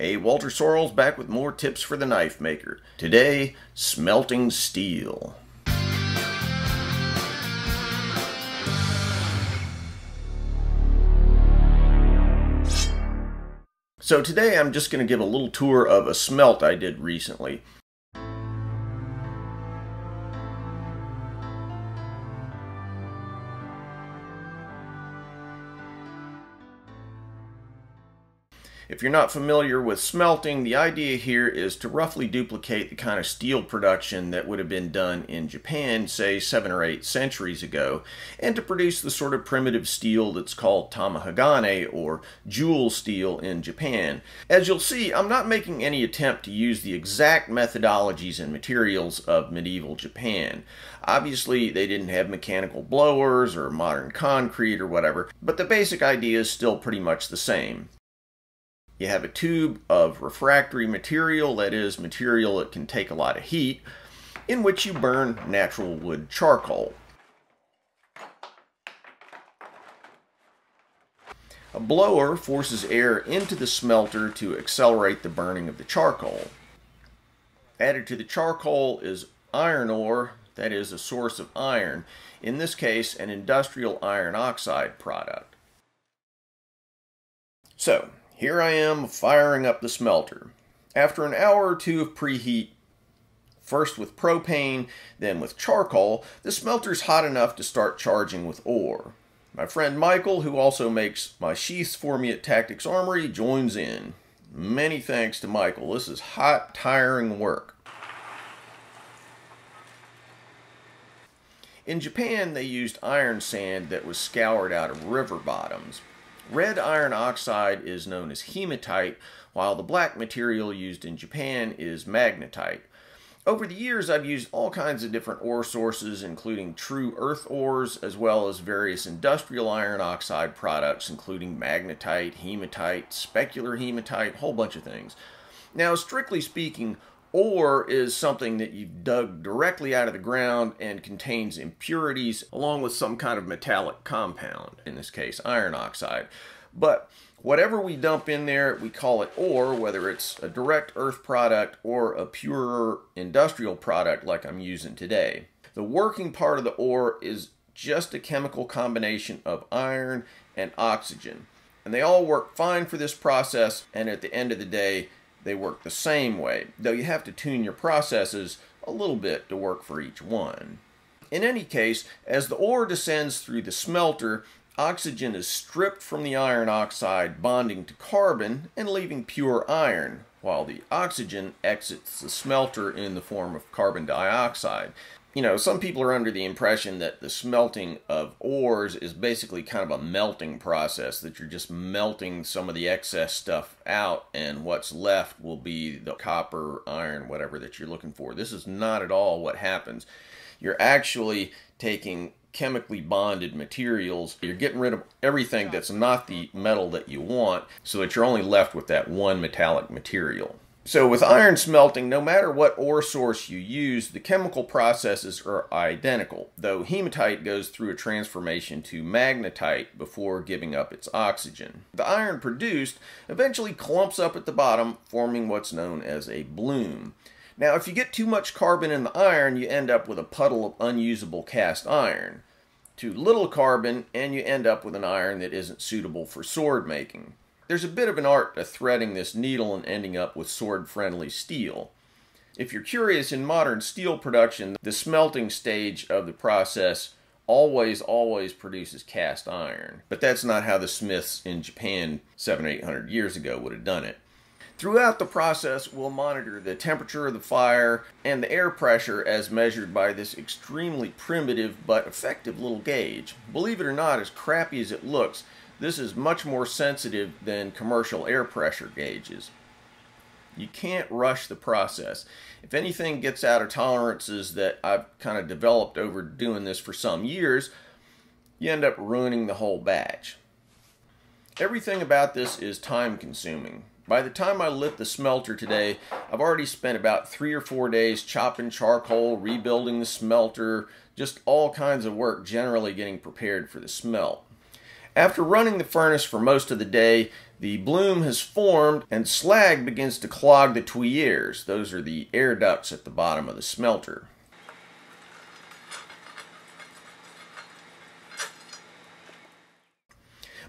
Hey, Walter Sorrells back with more tips for the knife maker. Today, smelting steel. So today I'm just going to give a little tour of a smelt I did recently. If you're not familiar with smelting, the idea here is to roughly duplicate the kind of steel production that would have been done in Japan, say, 7 or 8 centuries ago, and to produce the sort of primitive steel that's called tamahagane, or jewel steel in Japan. As you'll see, I'm not making any attempt to use the exact methodologies and materials of medieval Japan. Obviously, they didn't have mechanical blowers or modern concrete or whatever, but the basic idea is still pretty much the same. You have a tube of refractory material, that is, material that can take a lot of heat, in which you burn natural wood charcoal. A blower forces air into the smelter to accelerate the burning of the charcoal. Added to the charcoal is iron ore, that is, a source of iron, in this case an industrial iron oxide product. So, here I am firing up the smelter. After an hour or two of preheat, first with propane, then with charcoal, the smelter's hot enough to start charging with ore. My friend Michael, who also makes my sheaths for me at Tactics Armory, joins in. Many thanks to Michael. This is hot, tiring work. In Japan, they used iron sand that was scoured out of river bottoms. Red iron oxide is known as hematite, while the black material used in Japan is magnetite. Over the years, I've used all kinds of different ore sources, including true earth ores, as well as various industrial iron oxide products, including magnetite, hematite, specular hematite, a whole bunch of things. Now, strictly speaking, ore is something that you've dug directly out of the ground and contains impurities along with some kind of metallic compound, in this case iron oxide. But whatever we dump in there, we call it ore, whether it's a direct earth product or a pure industrial product like I'm using today. The working part of the ore is just a chemical combination of iron and oxygen. And they all work fine for this process, and at the end of the day, they work the same way, though you have to tune your processes a little bit to work for each one. In any case, as the ore descends through the smelter, oxygen is stripped from the iron oxide, bonding to carbon and leaving pure iron, while the oxygen exits the smelter in the form of carbon dioxide. You know, some people are under the impression that the smelting of ores is basically kind of a melting process, that you're just melting some of the excess stuff out and what's left will be the copper, iron, whatever that you're looking for. This is not at all what happens. You're actually taking chemically bonded materials. You're getting rid of everything that's not the metal that you want so that you're only left with that one metallic material. So with iron smelting, no matter what ore source you use, the chemical processes are identical, though hematite goes through a transformation to magnetite before giving up its oxygen. The iron produced eventually clumps up at the bottom, forming what's known as a bloom. Now, if you get too much carbon in the iron, you end up with a puddle of unusable cast iron. Too little carbon, and you end up with an iron that isn't suitable for sword making. There's a bit of an art to threading this needle and ending up with sword-friendly steel. If you're curious, in modern steel production, the smelting stage of the process always produces cast iron. But that's not how the smiths in Japan 700 or 800 years ago would have done it. Throughout the process, we'll monitor the temperature of the fire and the air pressure as measured by this extremely primitive but effective little gauge. Believe it or not, as crappy as it looks, this is much more sensitive than commercial air pressure gauges. You can't rush the process. If anything gets out of tolerances that I've kind of developed over doing this for some years, you end up ruining the whole batch. Everything about this is time consuming. By the time I lit the smelter today, I've already spent about 3 or 4 days chopping charcoal, rebuilding the smelter, just all kinds of work generally getting prepared for the smelt. After running the furnace for most of the day, the bloom has formed and slag begins to clog the tuyeres. Those are the air ducts at the bottom of the smelter.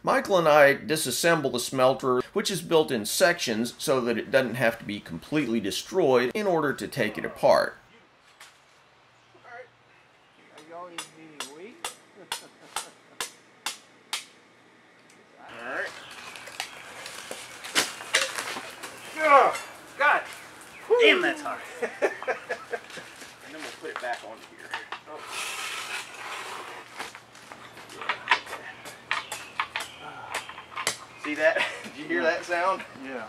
Michael and I disassemble the smelter, which is built in sections so that it doesn't have to be completely destroyed in order to take it apart. God damn, that's hard. And then we'll put it back on here. Oh. See that? Did you hear that sound? Yeah.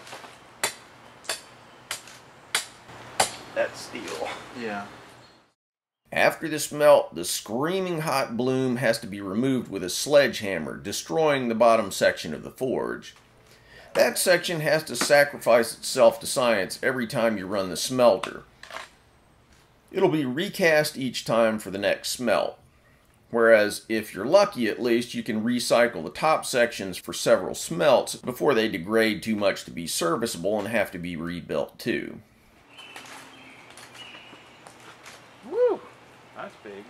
That's steel. Yeah. After this melt, the screaming hot bloom has to be removed with a sledgehammer, destroying the bottom section of the forge. That section has to sacrifice itself to science every time you run the smelter. It'll be recast each time for the next smelt. Whereas, if you're lucky at least, you can recycle the top sections for several smelts before they degrade too much to be serviceable and have to be rebuilt too. Woo! That's big.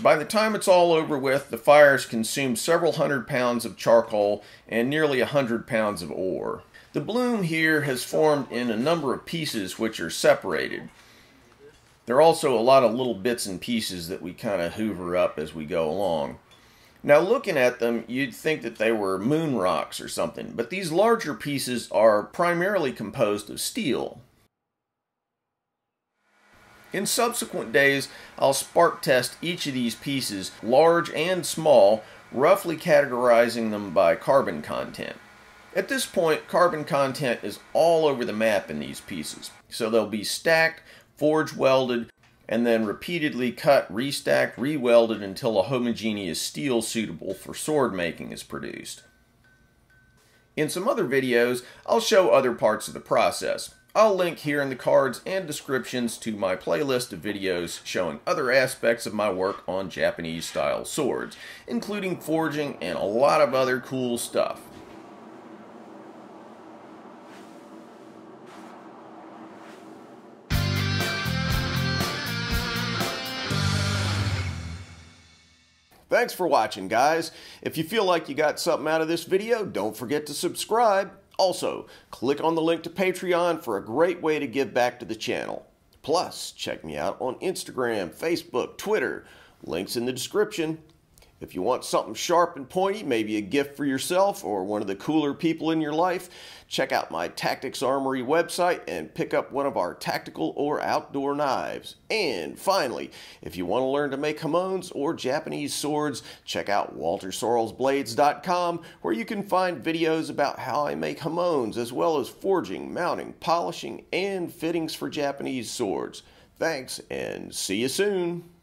By the time it's all over with, the fires consume several hundred pounds of charcoal and nearly 100 pounds of ore. The bloom here has formed in a number of pieces which are separated. There are also a lot of little bits and pieces that we kind of hoover up as we go along. Now, looking at them, you'd think that they were moon rocks or something, but these larger pieces are primarily composed of steel. In subsequent days, I'll spark test each of these pieces, large and small, roughly categorizing them by carbon content. At this point, carbon content is all over the map in these pieces, so they'll be stacked, forge welded, and then repeatedly cut, restacked, rewelded until a homogeneous steel suitable for sword making is produced. In some other videos, I'll show other parts of the process. I'll link here in the cards and descriptions to my playlist of videos showing other aspects of my work on Japanese-style swords, including forging and a lot of other cool stuff. Thanks for watching, guys. If you feel like you got something out of this video, don't forget to subscribe. Also, click on the link to Patreon for a great way to give back to the channel. Plus, check me out on Instagram, Facebook, Twitter. Links in the description. If you want something sharp and pointy, maybe a gift for yourself or one of the cooler people in your life, check out my Tactics Armory website and pick up one of our tactical or outdoor knives. And finally, if you want to learn to make hamons or Japanese swords, check out WalterSorrellsBlades.com, where you can find videos about how I make hamons, as well as forging, mounting, polishing, and fittings for Japanese swords. Thanks, and see you soon!